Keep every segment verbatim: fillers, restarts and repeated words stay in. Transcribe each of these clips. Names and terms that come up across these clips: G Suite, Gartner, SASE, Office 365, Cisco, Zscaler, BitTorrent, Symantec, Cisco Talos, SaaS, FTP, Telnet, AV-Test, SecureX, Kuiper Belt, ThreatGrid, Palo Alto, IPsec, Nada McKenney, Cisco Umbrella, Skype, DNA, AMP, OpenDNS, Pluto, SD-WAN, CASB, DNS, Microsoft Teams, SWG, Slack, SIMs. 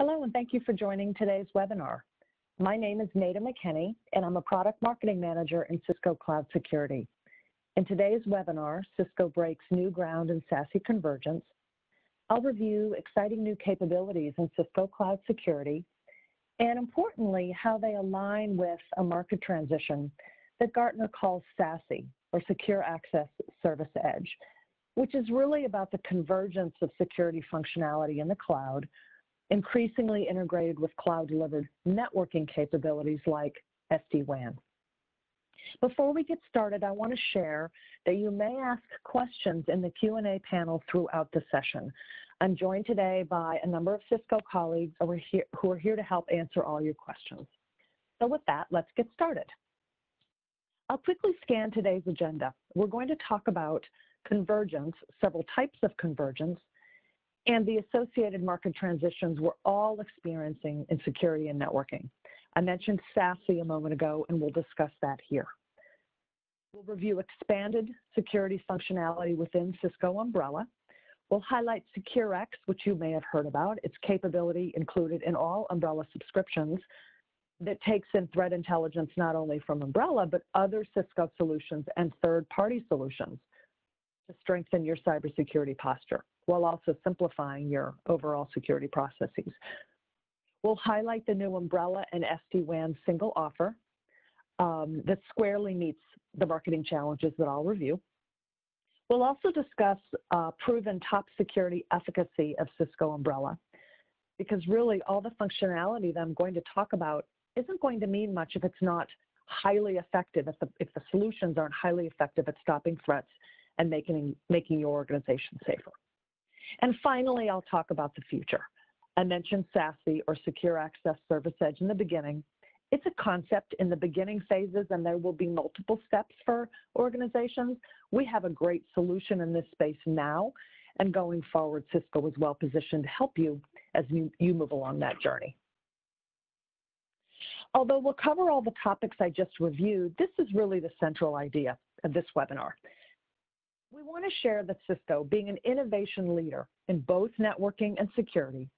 Hello, and thank you for joining today's webinar. My name is Nada McKenney, and I'm a product marketing manager in Cisco Cloud Security. In today's webinar, Cisco breaks new ground in SASE convergence. I'll review exciting new capabilities in Cisco Cloud Security, and importantly, how they align with a market transition that Gartner calls SASE, or Secure Access Service Edge, which is really about the convergence of security functionality in the cloud, increasingly integrated with cloud-delivered networking capabilities like S D WAN. Before we get started, I want to share that you may ask questions in the Q and A panel throughout the session. I'm joined today by a number of Cisco colleagues who are here, who are here to help answer all your questions. So with that, let's get started. I'll quickly scan today's agenda. We're going to talk about convergence, several types of convergence, and the associated market transitions we're all experiencing in security and networking. I mentioned SASE a moment ago, and we'll discuss that here. We'll review expanded security functionality within Cisco Umbrella. We'll highlight SecureX, which you may have heard about. Its capability included in all Umbrella subscriptions that takes in threat intelligence not only from Umbrella, but other Cisco solutions and third-party solutions to strengthen your cybersecurity posture, while also simplifying your overall security processes. We'll highlight the new Umbrella and S D WAN single offer um, that squarely meets the marketing challenges that I'll review. We'll also discuss uh, proven top security efficacy of Cisco Umbrella, because really all the functionality that I'm going to talk about isn't going to mean much if it's not highly effective, if the, if the solutions aren't highly effective at stopping threats and making, making your organization safer. And finally, I'll talk about the future. I mentioned SASE, or Secure Access Service Edge, in the beginning. It's a concept in the beginning phases, and there will be multiple steps for organizations. We have a great solution in this space now, and going forward, Cisco is well positioned to help you as you, you move along that journey. Although we'll cover all the topics I just reviewed, this is really the central idea of this webinar. We want to share that Cisco, being an innovation leader in both networking and security,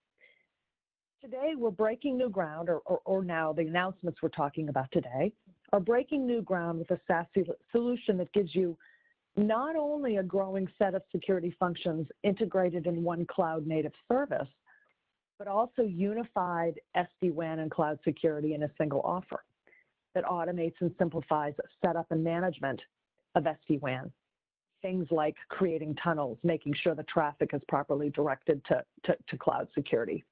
today we're breaking new ground, or, or, or now the announcements we're talking about today, are breaking new ground with a SASE solution that gives you not only a growing set of security functions integrated in one cloud-native service, but also unified S D WAN and cloud security in a single offer that automates and simplifies setup and management of S D WAN. Things like creating tunnels, making sure the traffic is properly directed to, to, to cloud security.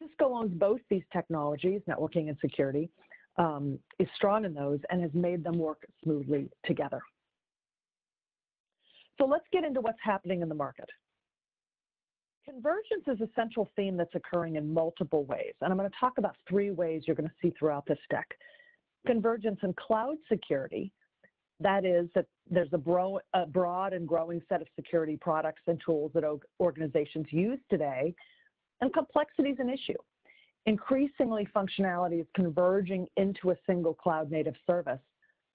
Cisco owns both these technologies, networking and security, um, is strong in those, and has made them work smoothly together. So let's get into what's happening in the market. Convergence is a central theme that's occurring in multiple ways, and I'm going to talk about three ways you're going to see throughout this deck. Convergence in cloud security, that is that there's a, bro, a broad and growing set of security products and tools that organizations use today, and complexity is an issue. Increasingly, functionality is converging into a single cloud-native service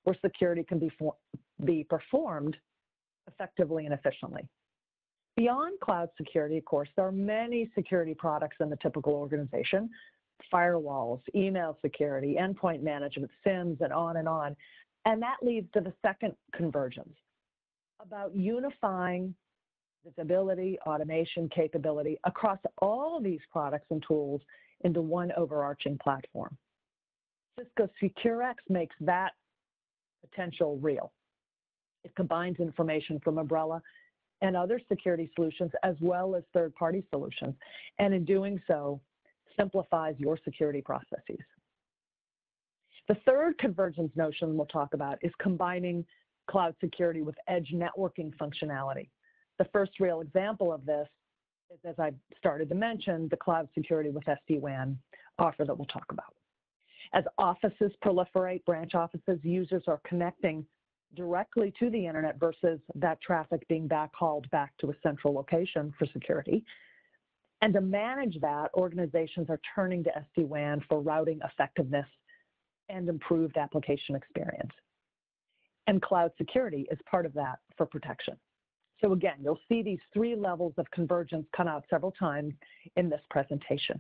where security can be, be performed effectively and efficiently. Beyond cloud security, of course, there are many security products in the typical organization: firewalls, email security, endpoint management, SIMs, and on and on. And that leads to the second convergence, about unifying visibility, automation, capability across all these products and tools into one overarching platform. Cisco SecureX makes that potential real. It combines information from Umbrella and other security solutions, as well as third-party solutions, and in doing so, simplifies your security processes. The third convergence notion we'll talk about is combining cloud security with edge networking functionality. The first real example of this is, as I started to mention, the cloud security with S D WAN offer that we'll talk about. As offices proliferate, branch offices, users are connecting directly to the internet versus that traffic being backhauled back to a central location for security. And to manage that, organizations are turning to S D WAN for routing effectiveness and improved application experience. And cloud security is part of that for protection. So again, you'll see these three levels of convergence come out several times in this presentation.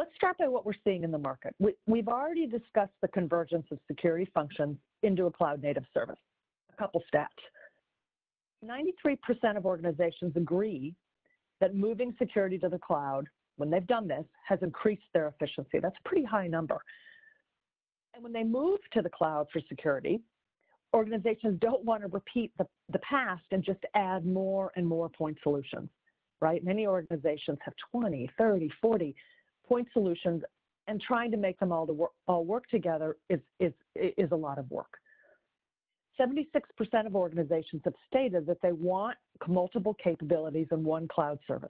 Let's start by what we're seeing in the market. We, we've already discussed the convergence of security functions into a cloud-native service. A couple stats. ninety-three percent of organizations agree that moving security to the cloud, when they've done this, has increased their efficiency. That's a pretty high number. And when they move to the cloud for security, organizations don't want to repeat the, the past and just add more and more point solutions, right? Many organizations have twenty, thirty, forty point solutions, and trying to make them all, to work, all work together is, is, is a lot of work. seventy-six percent of organizations have stated that they want multiple capabilities in one cloud service.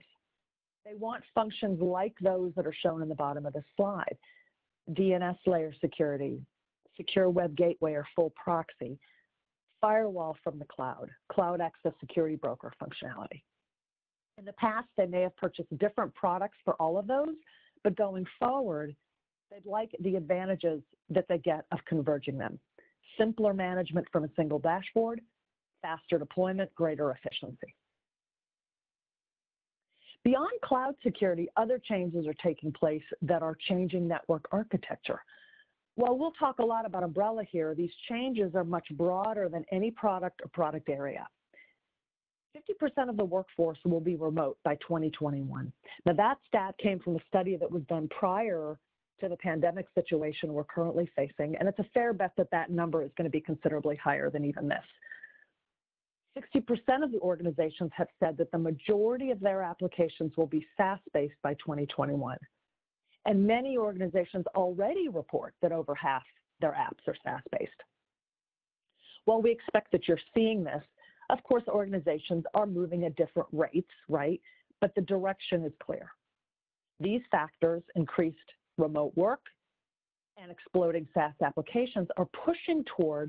They want functions like those that are shown in the bottom of this slide. D N S layer security, secure web gateway or full proxy, firewall from the cloud, cloud access security broker functionality. In the past, they may have purchased different products for all of those, but going forward, they'd like the advantages that they get of converging them. Simpler management from a single dashboard, faster deployment, greater efficiency. Beyond cloud security, other changes are taking place that are changing network architecture. While we'll talk a lot about Umbrella here, these changes are much broader than any product or product area. fifty percent of the workforce will be remote by twenty twenty-one. Now that stat came from a study that was done prior to the pandemic situation we're currently facing, and it's a fair bet that that number is going to be considerably higher than even this. sixty percent of the organizations have said that the majority of their applications will be SaaS-based by twenty twenty-one. And many organizations already report that over half their apps are SaaS-based. While we expect that you're seeing this, of course, organizations are moving at different rates, right? But the direction is clear. These factors, increased remote work and exploding SaaS applications, are pushing toward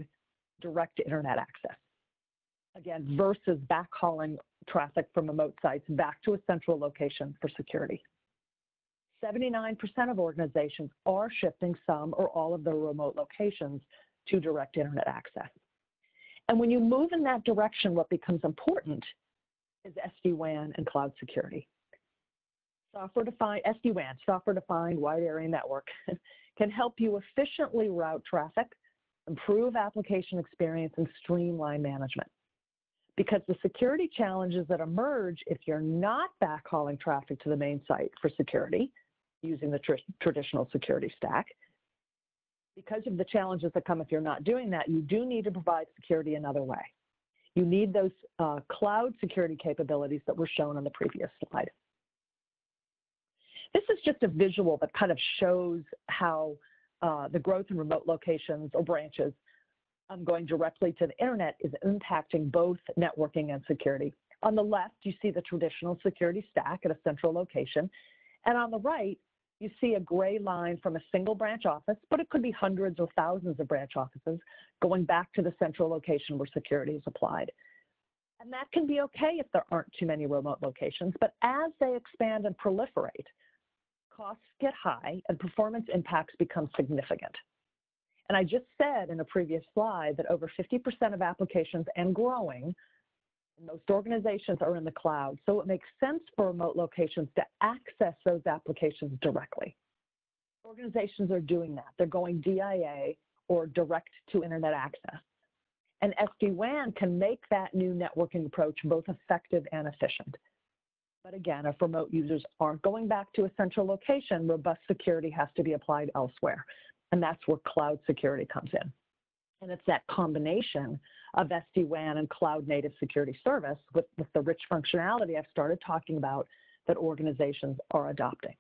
direct internet access. Again, versus backhauling traffic from remote sites back to a central location for security. seventy-nine percent of organizations are shifting some or all of their remote locations to direct internet access. And when you move in that direction, what becomes important is S D WAN and cloud security. Software-defined, S D WAN, software-defined wide area network, can help you efficiently route traffic, improve application experience, and streamline management. Because the security challenges that emerge if you're not backhauling traffic to the main site for security, using the tr traditional security stack, because of the challenges that come if you're not doing that, you do need to provide security another way. You need those uh, cloud security capabilities that were shown on the previous slide. This is just a visual that kind of shows how uh, the growth in remote locations or branches Um, going directly to the internet is impacting both networking and security. On the left, you see the traditional security stack at a central location. And on the right, you see a gray line from a single branch office, but it could be hundreds or thousands of branch offices going back to the central location where security is applied. And that can be okay if there aren't too many remote locations, but as they expand and proliferate, costs get high and performance impacts become significant. And I just said in a previous slide that over fifty percent of applications and growing, most organizations are in the cloud. So it makes sense for remote locations to access those applications directly. Organizations are doing that. They're going D I A or direct to internet access. And S D WAN can make that new networking approach both effective and efficient. But again, if remote users aren't going back to a central location, robust security has to be applied elsewhere. And that's where cloud security comes in. And it's that combination of S D WAN and cloud native security service with, with the rich functionality I've started talking about that organizations are adopting.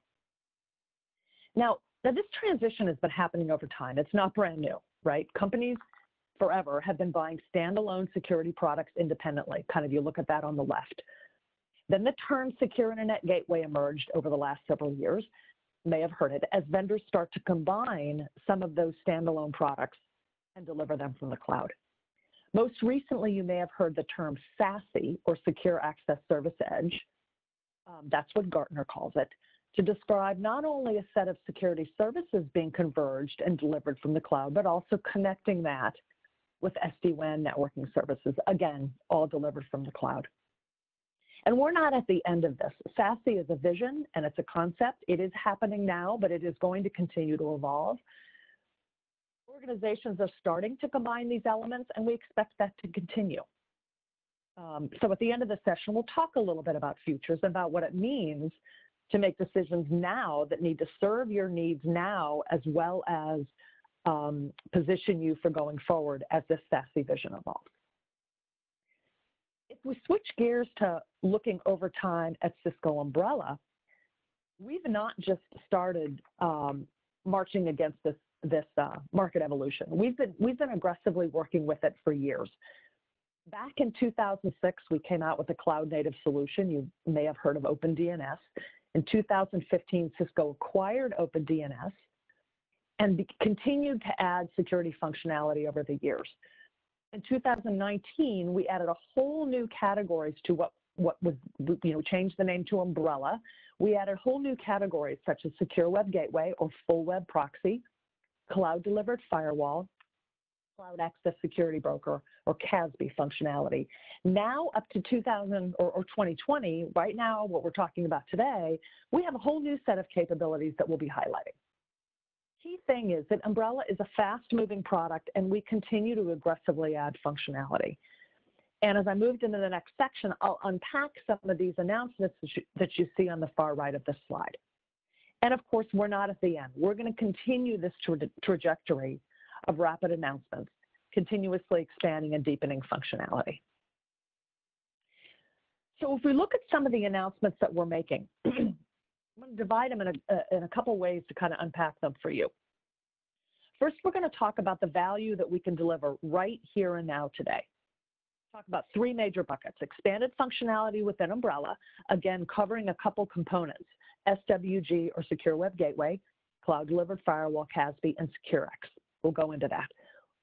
Now, now, this transition has been happening over time. It's not brand new, right? Companies forever have been buying standalone security products independently. Kind of you look at that on the left. Then the term Secure Internet Gateway emerged over the last several years. May have heard it, as vendors start to combine some of those standalone products and deliver them from the cloud. Most recently, you may have heard the term SASE, or Secure Access Service Edge, um, that's what Gartner calls it, to describe not only a set of security services being converged and delivered from the cloud, but also connecting that with S D WAN networking services, again, all delivered from the cloud. And we're not at the end of this. SASE is a vision and it's a concept. It is happening now, but it is going to continue to evolve. Organizations are starting to combine these elements, and we expect that to continue. Um, so at the end of the session, we'll talk a little bit about futures, about what it means to make decisions now that need to serve your needs now, as well as um, position you for going forward as this SASE vision evolves. If we switch gears to looking over time at Cisco Umbrella, we've not just started um, marching against this this uh, market evolution. We've been we've been aggressively working with it for years. Back in two thousand six, we came out with a cloud-native solution. You may have heard of OpenDNS. In two thousand fifteen, Cisco acquired OpenDNS and continued to add security functionality over the years. In two thousand nineteen, we added a whole new categories to what, what was, you know, changed the name to Umbrella. We added whole new categories such as Secure Web Gateway or Full Web Proxy, Cloud Delivered Firewall, Cloud Access Security Broker or C A S B functionality. Now up to two thousand or, or twenty twenty, right now what we're talking about today, we have a whole new set of capabilities that we'll be highlighting. Key thing is that Umbrella is a fast-moving product, and we continue to aggressively add functionality. And as I moved into the next section, I'll unpack some of these announcements that you, that you see on the far right of this slide. And of course, we're not at the end. We're going to continue this tra trajectory of rapid announcements, continuously expanding and deepening functionality. So if we look at some of the announcements that we're making, I'm going to divide them in a, uh, in a couple ways to kind of unpack them for you. First, we're going to talk about the value that we can deliver right here and now today. Talk about three major buckets: expanded functionality within Umbrella, again covering a couple components, S W G or Secure Web Gateway, Cloud Delivered Firewall, C A S B, and SecureX. We'll go into that.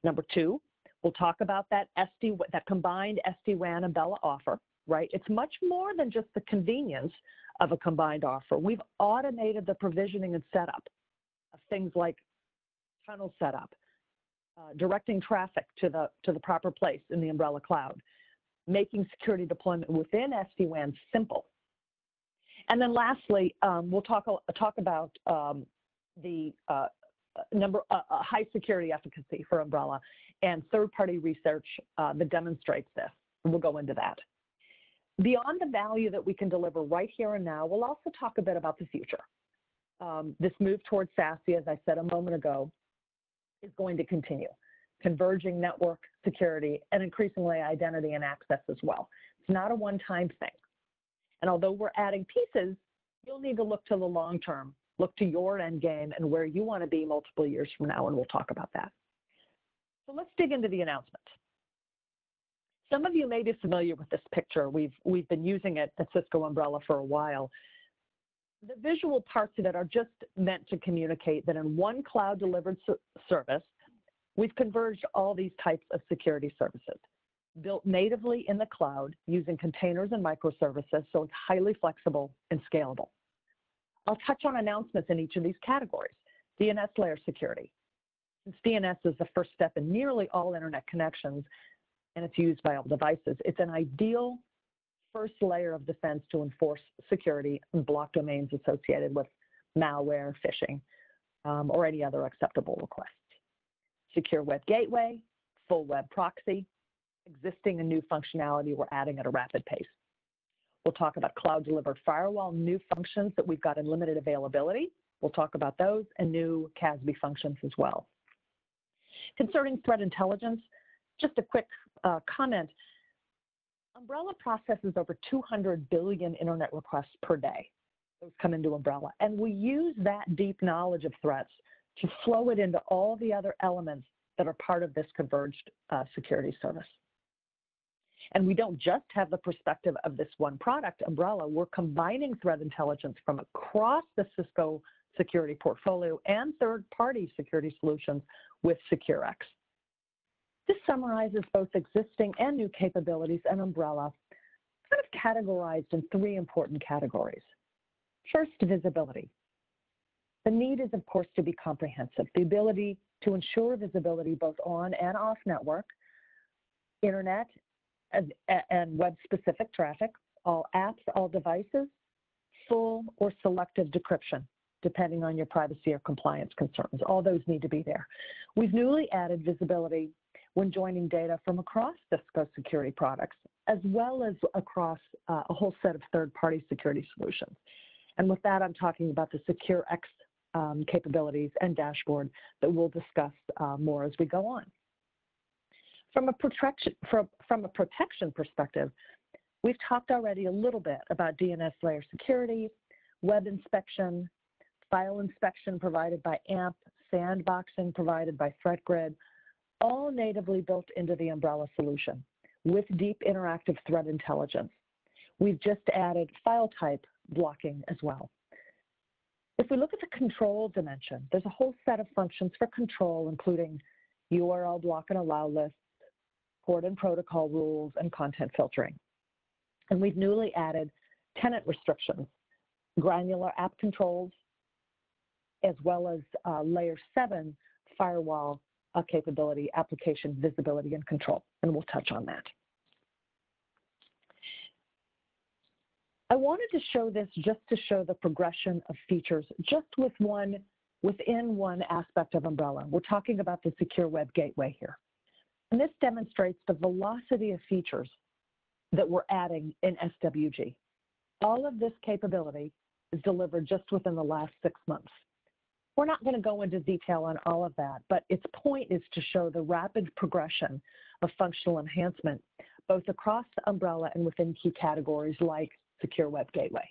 Number two, we'll talk about that S D, that combined S D WAN Umbrella offer. Right, it's much more than just the convenience of a combined offer. We've automated the provisioning and setup of things like tunnel setup, uh, directing traffic to the, to the proper place in the Umbrella Cloud, making security deployment within S D WAN simple. And then lastly, um, we'll talk, talk about um, the uh, number uh, high security efficacy for Umbrella, and third-party research uh, that demonstrates this. We'll go into that. Beyond the value that we can deliver right here and now, we'll also talk a bit about the future. Um, this move towards SASE, as I said a moment ago, is going to continue, converging network security and increasingly identity and access as well. It's not a one-time thing. And although we're adding pieces, you'll need to look to the long term, look to your end game and where you want to be multiple years from now, and we'll talk about that. So let's dig into the announcements. Some of you may be familiar with this picture. We've, we've been using it at Cisco Umbrella for a while. The visual parts of it are just meant to communicate that in one cloud-delivered service, we've converged all these types of security services, built natively in the cloud using containers and microservices, so it's highly flexible and scalable. I'll touch on announcements in each of these categories. D N S layer security. Since D N S is the first step in nearly all internet connections, and it's used by all devices, it's an ideal first layer of defense to enforce security and block domains associated with malware, phishing, um, or any other acceptable requests. Secure Web Gateway, Full Web Proxy, existing and new functionality we're adding at a rapid pace. We'll talk about Cloud Delivered Firewall, new functions that we've got in limited availability. We'll talk about those and new C A S B functions as well. Concerning threat intelligence, just a quick uh, comment. Umbrella processes over two hundred billion internet requests per day. Those come into Umbrella. And we use that deep knowledge of threats to flow it into all the other elements that are part of this converged uh, security service. And we don't just have the perspective of this one product, Umbrella. We're combining threat intelligence from across the Cisco security portfolio and third-party security solutions with SecureX. This summarizes both existing and new capabilities and Umbrella, kind of categorized in three important categories. First, visibility. The need is, of course, to be comprehensive. The ability to ensure visibility both on and off network, internet and, and web-specific traffic, all apps, all devices, full or selective decryption, depending on your privacy or compliance concerns. All those need to be there. We've newly added visibility when joining data from across Cisco security products, as well as across uh, a whole set of third-party security solutions. And with that, I'm talking about the SecureX um, capabilities and dashboard that we'll discuss uh, more as we go on. From a, protection, from, from a protection perspective, we've talked already a little bit about D N S layer security, web inspection, file inspection provided by A M P, sandboxing provided by ThreatGrid, all natively built into the Umbrella solution with deep interactive threat intelligence. We've just added file type blocking as well. If we look at the control dimension, there's a whole set of functions for control, including U R L block and allow lists, port and protocol rules, and content filtering. And we've newly added tenant restrictions, granular app controls, as well as uh, layer seven firewall uh, capability, application visibility and control, and we'll touch on that. I wanted to show this just to show the progression of features just with one, within one aspect of Umbrella. We're talking about the Secure Web Gateway here. And this demonstrates the velocity of features that we're adding in S W G. All of this capability is delivered just within the last six months. We're not going to go into detail on all of that, but its point is to show the rapid progression of functional enhancement, both across the Umbrella and within key categories like Secure Web Gateway.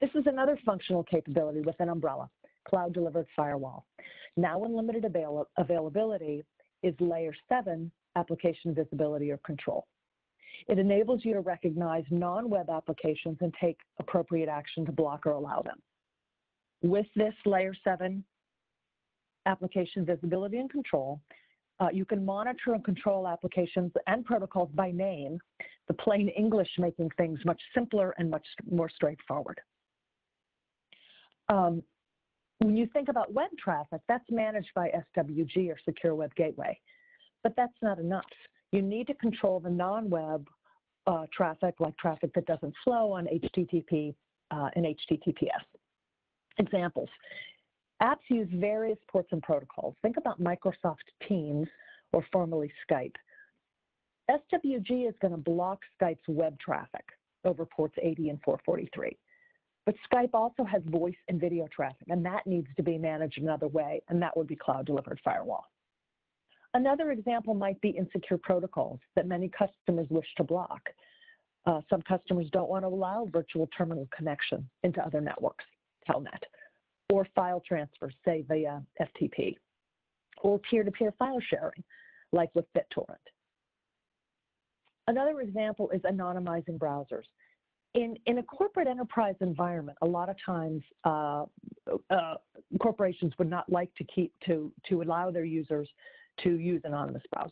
This is another functional capability within Umbrella, cloud-delivered firewall. Now in limited avail availability is layer seven, application visibility or control. It enables you to recognize non-web applications and take appropriate action to block or allow them. With this layer seven application visibility and control, uh, you can monitor and control applications and protocols by name, the plain English making things much simpler and much more straightforward. Um, when you think about web traffic, that's managed by S W G or Secure Web Gateway, but that's not enough. You need to control the non-web uh, traffic, like traffic that doesn't flow on H T T P uh, and H T T P S. Examples, apps use various ports and protocols. Think about Microsoft Teams or formerly Skype. S W G is going to block Skype's web traffic over ports eighty and four forty-three. But Skype also has voice and video traffic, and that needs to be managed another way, and that would be cloud-delivered firewall. Another example might be insecure protocols that many customers wish to block. Uh, some customers don't want to allow virtual terminal connection into other networks, Telnet, or file transfer, say via F T P, or peer-to-peer file sharing, like with BitTorrent. Another example is anonymizing browsers. In, in a corporate enterprise environment, a lot of times uh, uh, corporations would not like to, keep, to, to allow their users to use anonymous browsers.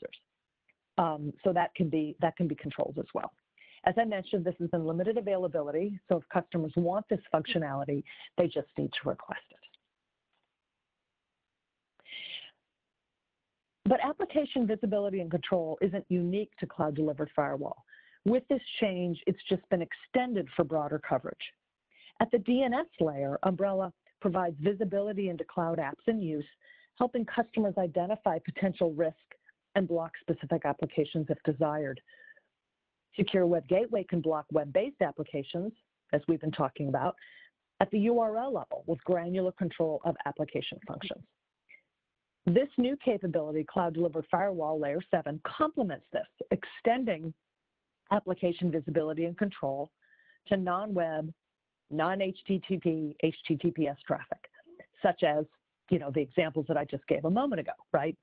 Um, so that can be, that can be controlled as well. As I mentioned, this is in limited availability, so if customers want this functionality, they just need to request it. But application visibility and control isn't unique to cloud-delivered firewall. With this change, it's just been extended for broader coverage. At the D N S layer, Umbrella provides visibility into cloud apps in use, helping customers identify potential risk and block specific applications if desired. Secure Web Gateway can block web-based applications, as we've been talking about, at the U R L level with granular control of application functions. This new capability, Cloud-Delivered Firewall Layer seven, complements this, extending application visibility and control to non-web, non-H T T P, H T T P S traffic, such as, you know, the examples that I just gave a moment ago, right?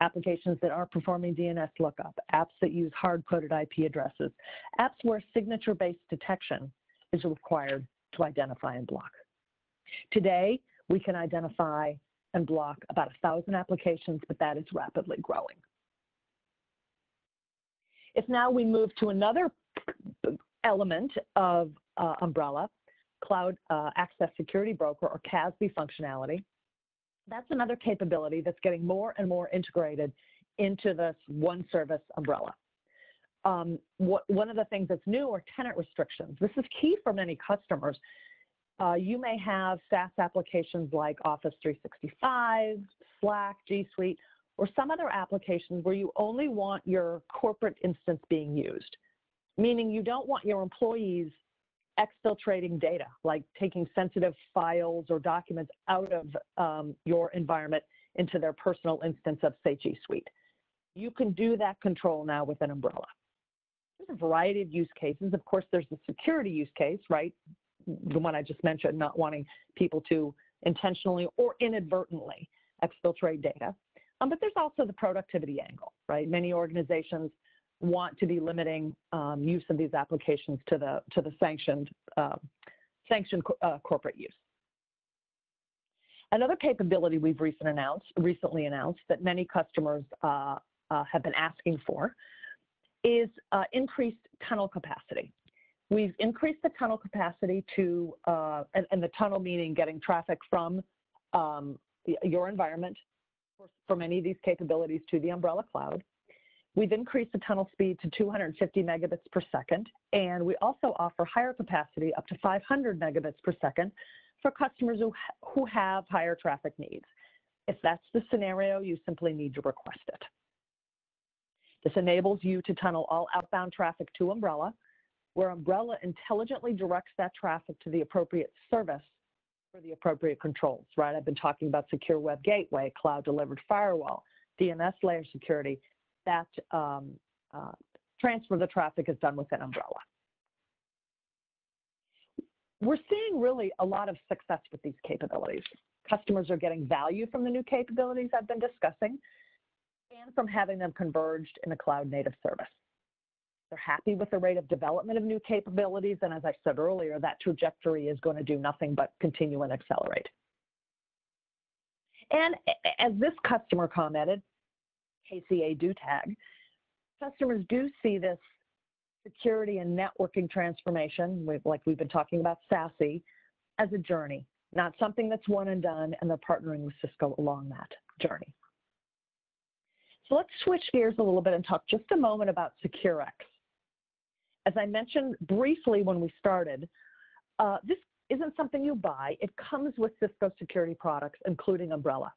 Applications that aren't performing D N S lookup, apps that use hard-coded I P addresses, apps where signature-based detection is required to identify and block. Today, we can identify and block about one thousand applications, but that is rapidly growing. If now we move to another element of uh, Umbrella, Cloud uh, Access Security Broker, or C A S B functionality, that's another capability that's getting more and more integrated into this one service Umbrella. um, what, one of the things that's new are tenant restrictions. This is key for many customers. Uh, you may have SaaS applications like Office three sixty-five, Slack, G Suite, or some other applications where you only want your corporate instance being used, meaning you don't want your employees exfiltrating data, like taking sensitive files or documents out of um, your environment into their personal instance of, say, G Suite. You can do that control now with an umbrella. There's a variety of use cases. Of course, there's the security use case, right? The one I just mentioned, not wanting people to intentionally or inadvertently exfiltrate data. Um, but there's also the productivity angle, right? Many organizations want to be limiting um, use of these applications to the to the sanctioned uh, sanctioned uh, corporate use. Another capability we've recent announced, recently announced that many customers uh, uh, have been asking for is uh, increased tunnel capacity. We've increased the tunnel capacity to, uh, and, and the tunnel meaning getting traffic from um, your environment for, for many of these capabilities to the umbrella cloud. We've increased the tunnel speed to two hundred fifty megabits per second, and we also offer higher capacity up to five hundred megabits per second for customers who, who have higher traffic needs. If that's the scenario, you simply need to request it. This enables you to tunnel all outbound traffic to Umbrella, where Umbrella intelligently directs that traffic to the appropriate service for the appropriate controls, right? I've been talking about secure web gateway, cloud-delivered firewall, D N S layer security. That um, uh, transfer of the traffic is done within Umbrella. We're seeing really a lot of success with these capabilities. Customers are getting value from the new capabilities I've been discussing and from having them converged in a cloud native service. They're happy with the rate of development of new capabilities. And as I said earlier, that trajectory is going to do nothing but continue and accelerate. And as this customer commented, K C A do tag, customers do see this security and networking transformation, we've, like we've been talking about SASE, as a journey, not something that's one and done, and they're partnering with Cisco along that journey. So let's switch gears a little bit and talk just a moment about SecureX. As I mentioned briefly when we started, uh, this isn't something you buy. It comes with Cisco security products, including Umbrella.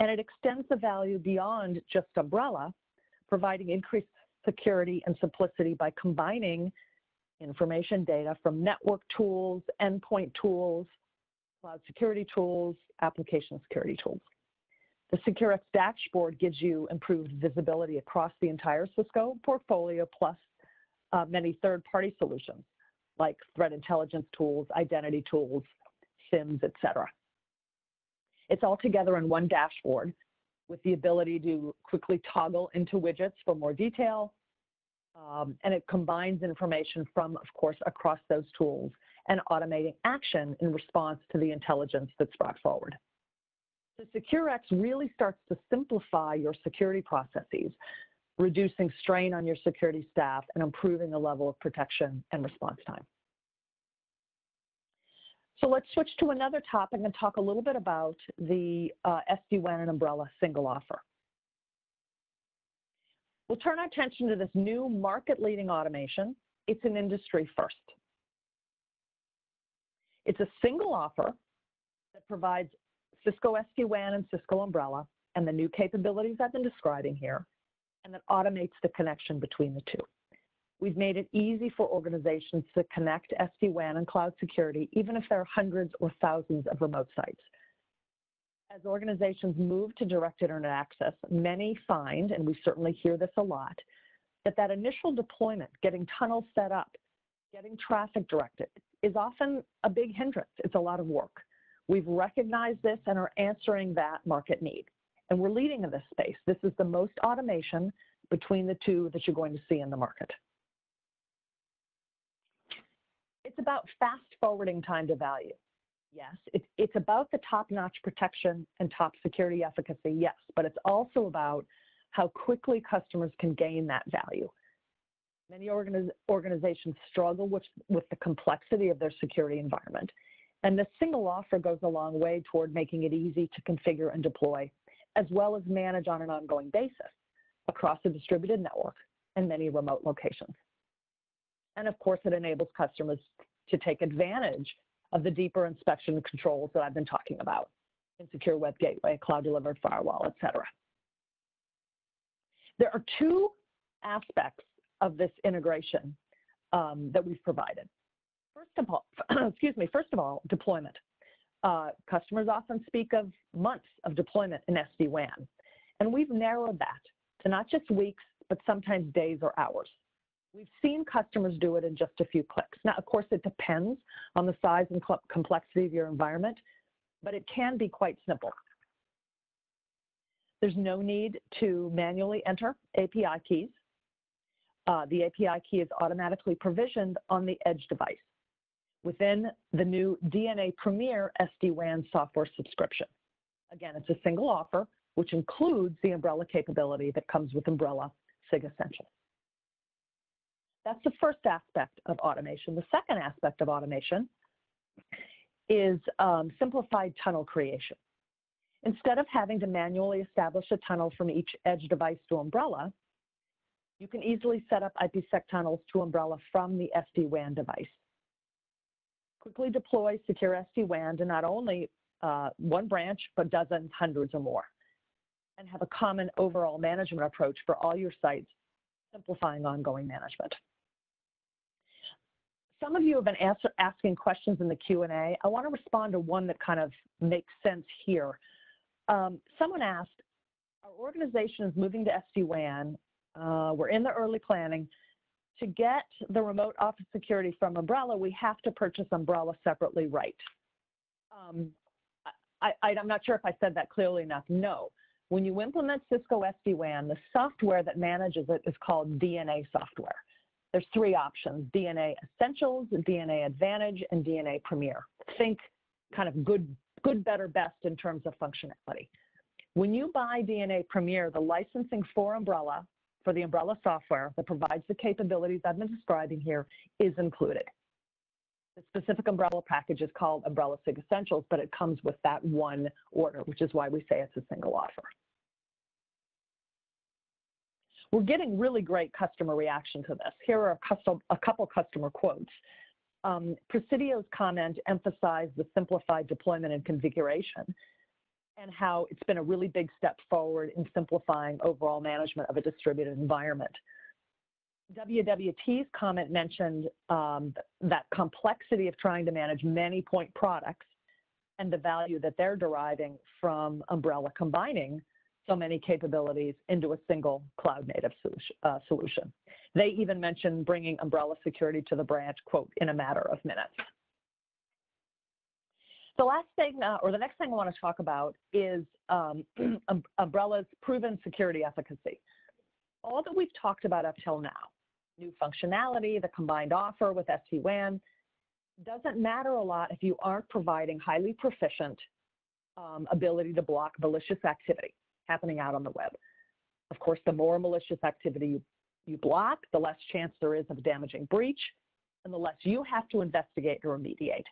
And it extends the value beyond just Umbrella, providing increased security and simplicity by combining information data from network tools, endpoint tools, cloud security tools, application security tools. The SecureX dashboard gives you improved visibility across the entire Cisco portfolio, plus uh, many third-party solutions like threat intelligence tools, identity tools, SIMs, et cetera. It's all together in one dashboard with the ability to quickly toggle into widgets for more detail. Um, and it combines information from, of course, across those tools and automating action in response to the intelligence that's brought forward. So SecureX really starts to simplify your security processes, reducing strain on your security staff and improving the level of protection and response time. So let's switch to another topic and talk a little bit about the uh, S D WAN and Umbrella single offer. We'll turn our attention to this new market-leading automation. It's an industry first. It's a single offer that provides Cisco S D WAN and Cisco Umbrella and the new capabilities I've been describing here, and that automates the connection between the two. We've made it easy for organizations to connect S D WAN and cloud security, even if there are hundreds or thousands of remote sites. As organizations move to direct internet access, many find, and we certainly hear this a lot, that that initial deployment, getting tunnels set up, getting traffic directed, is often a big hindrance. It's a lot of work. We've recognized this and are answering that market need. And we're leading in this space. This is the most automation between the two that you're going to see in the market. It's about fast-forwarding time to value. Yes, it, it's about the top-notch protection and top security efficacy, yes, but it's also about how quickly customers can gain that value. Many organiz organizations struggle with, with the complexity of their security environment, and the single offer goes a long way toward making it easy to configure and deploy, as well as manage on an ongoing basis across a distributed network and many remote locations. And of course, it enables customers to take advantage of the deeper inspection controls that I've been talking about in secure web gateway, cloud delivered firewall, et cetera. There are two aspects of this integration um, that we've provided. First of all, excuse me, first of all, deployment. Uh, customers often speak of months of deployment in S D WAN, and we've narrowed that to not just weeks, but sometimes days or hours. We've seen customers do it in just a few clicks. Now, of course, it depends on the size and complexity of your environment, but it can be quite simple. There's no need to manually enter A P I keys. Uh, the A P I key is automatically provisioned on the edge device within the new D N A Premier S D WAN software subscription. Again, it's a single offer, which includes the Umbrella capability that comes with Umbrella SIG Essential. That's the first aspect of automation. The second aspect of automation is um, simplified tunnel creation. Instead of having to manually establish a tunnel from each edge device to Umbrella, you can easily set up IPsec tunnels to Umbrella from the S D WAN device. Quickly deploy secure S D WAN to not only uh, one branch, but dozens, hundreds, or more, and have a common overall management approach for all your sites, simplifying ongoing management. Some of you have been answer, asking questions in the Q and A. I want to respond to one that kind of makes sense here. Um, someone asked, our organization is moving to S D WAN. Uh, we're in the early planning. To get the remote office security from Umbrella, we have to purchase Umbrella separately, right? Um, I, I, I'm not sure if I said that clearly enough. No. When you implement Cisco S D WAN, the software that manages it is called D N A software. There's three options: D N A Essentials, D N A Advantage, and D N A Premier. Think kind of good, good, better, best in terms of functionality. When you buy D N A Premier, the licensing for Umbrella, for the Umbrella software that provides the capabilities I've been describing here, is included. The specific Umbrella package is called Umbrella SIG Essentials, but it comes with that one order, which is why we say it's a single offer. We're getting really great customer reaction to this. Here are a, custom, a couple customer quotes. Um, Presidio's comment emphasized the simplified deployment and configuration and how it's been a really big step forward in simplifying overall management of a distributed environment. W W T's comment mentioned um, that complexity of trying to manage many point products and the value that they're deriving from Umbrella combining so many capabilities into a single cloud-native solution, uh, solution. They even mentioned bringing Umbrella security to the branch, quote, in a matter of minutes. The last thing, uh, or the next thing I want to talk about is um, Umbrella's proven security efficacy. All that we've talked about up till now, new functionality, the combined offer with S D WAN, doesn't matter a lot if you aren't providing highly proficient um, ability to block malicious activity happening out on the web. Of course, the more malicious activity you, you block, the less chance there is of a damaging breach, and the less you have to investigate or remediate.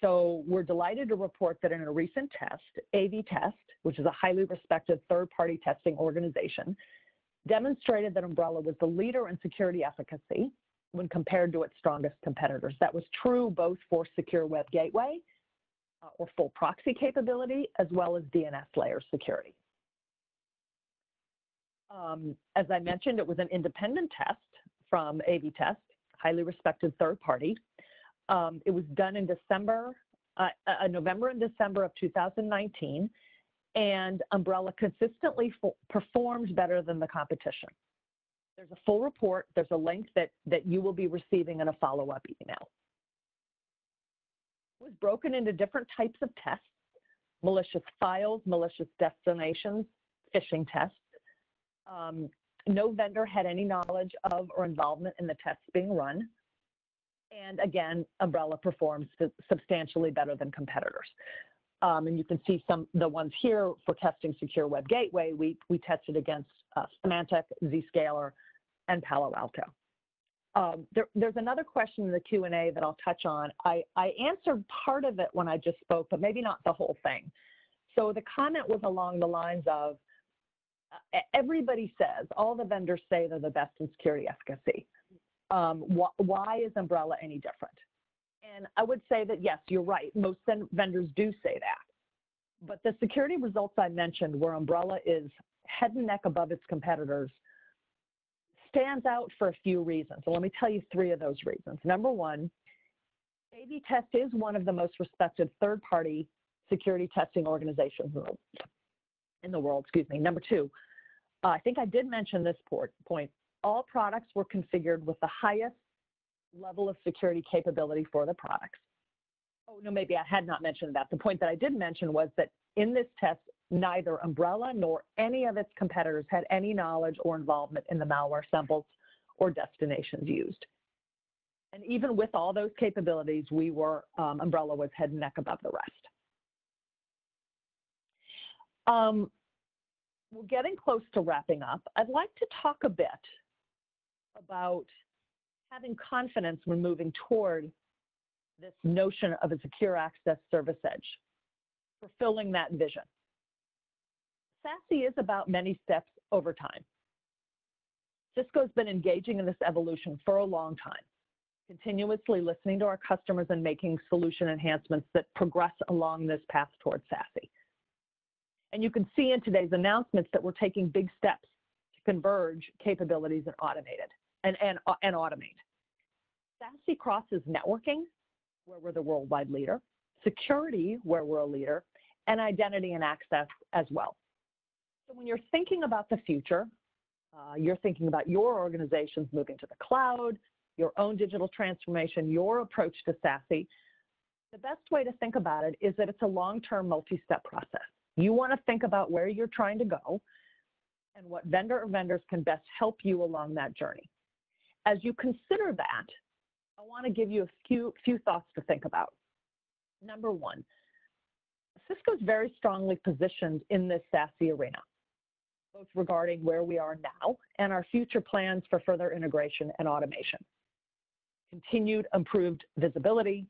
So we're delighted to report that in a recent test, A V Test, which is a highly respected third-party testing organization, demonstrated that Umbrella was the leader in security efficacy when compared to its strongest competitors. That was true both for secure web gateway uh, or full proxy capability, as well as D N S layer security. Um, as I mentioned, it was an independent test from A V Test, highly respected third party. Um, it was done in December, uh, uh, November and December of two thousand nineteen, and Umbrella consistently performed better than the competition. There's a full report. There's a link that, that you will be receiving in a follow-up email. It was broken into different types of tests: malicious files, malicious destinations, phishing tests. Um, no vendor had any knowledge of or involvement in the tests being run. And again, Umbrella performs substantially better than competitors. Um, and you can see some the ones here for testing secure web gateway. We, we tested against uh, Symantec, Zscaler, and Palo Alto. Um, there, there's another question in the Q and A that I'll touch on. I, I answered part of it when I just spoke, but maybe not the whole thing. So the comment was along the lines of, everybody says, all the vendors say they're the best in security efficacy. Um, wh why is Umbrella any different? And I would say that, yes, you're right. Most vendors do say that. But the security results I mentioned, where Umbrella is head and neck above its competitors, stands out for a few reasons. So let me tell you three of those reasons. Number one, A V Test is one of the most respected third-party security testing organizations in the world. Excuse me. Number two, uh, I think I did mention this point. All products were configured with the highest level of security capability for the products. Oh, no, maybe I had not mentioned that. The point that I did mention was that in this test, neither Umbrella nor any of its competitors had any knowledge or involvement in the malware samples or destinations used. And even with all those capabilities, we were, um, Umbrella was head and neck above the rest. Um, we're getting close to wrapping up. I'd like to talk a bit about having confidence when moving toward this notion of a secure access service edge, fulfilling that vision. SASE is about many steps over time. Cisco's been engaging in this evolution for a long time, continuously listening to our customers and making solution enhancements that progress along this path toward SASE. And you can see in today's announcements that we're taking big steps to converge capabilities and automated and, and, and automate. SASE crosses networking, where we're the worldwide leader, security, where we're a leader, and identity and access as well. So when you're thinking about the future, uh, you're thinking about your organizations moving to the cloud, your own digital transformation, your approach to SASE, the best way to think about it is that it's a long-term multi-step process. You want to think about where you're trying to go and what vendor or vendors can best help you along that journey. As you consider that, I want to give you a few, few thoughts to think about. Number one, Cisco's very strongly positioned in this SASE arena, both regarding where we are now and our future plans for further integration and automation. Continued improved visibility,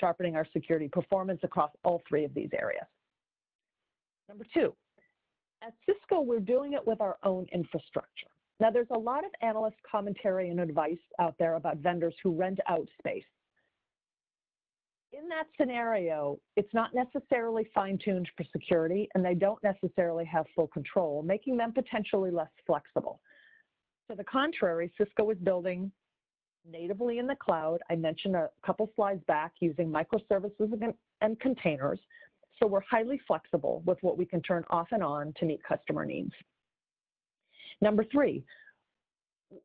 sharpening our security performance across all three of these areas. Number two, at Cisco, we're doing it with our own infrastructure. Now, there's a lot of analyst commentary and advice out there about vendors who rent out space. In that scenario, it's not necessarily fine-tuned for security, and they don't necessarily have full control, making them potentially less flexible. To the contrary, Cisco is building natively in the cloud. I mentioned a couple slides back using microservices and containers. So we're highly flexible with what we can turn off and on to meet customer needs. Number three,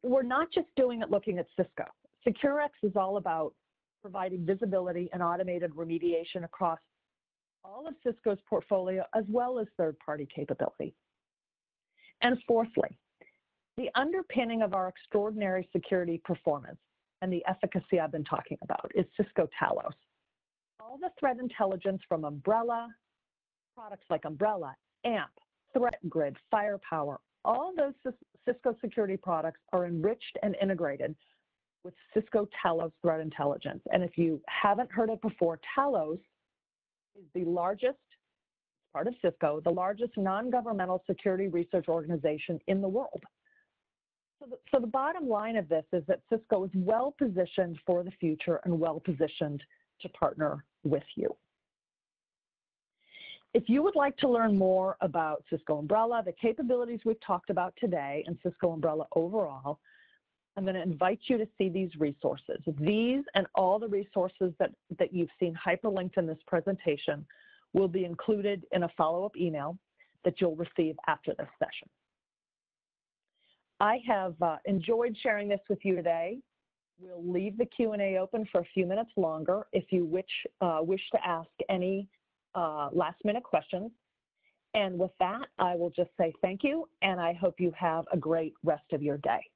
we're not just doing it looking at Cisco. SecureX is all about providing visibility and automated remediation across all of Cisco's portfolio, as well as third-party capability. And fourthly, the underpinning of our extraordinary security performance and the efficacy I've been talking about is Cisco Talos. All the threat intelligence from Umbrella, products like Umbrella, A M P, ThreatGrid, Firepower, all those Cisco security products are enriched and integrated with Cisco Talos Threat Intelligence. And if you haven't heard it before, Talos is the largest, part of Cisco, the largest non-governmental security research organization in the world. So the, so the bottom line of this is that Cisco is well-positioned for the future and well-positioned to partner with you. If you would like to learn more about Cisco Umbrella, the capabilities we've talked about today, and Cisco Umbrella overall, I'm going to invite you to see these resources. These and all the resources that, that you've seen hyperlinked in this presentation will be included in a follow-up email that you'll receive after this session. I have uh, enjoyed sharing this with you today. We'll leave the Q and A open for a few minutes longer if you wish, uh, wish to ask any uh, last-minute questions. And with that, I will just say thank you, and I hope you have a great rest of your day.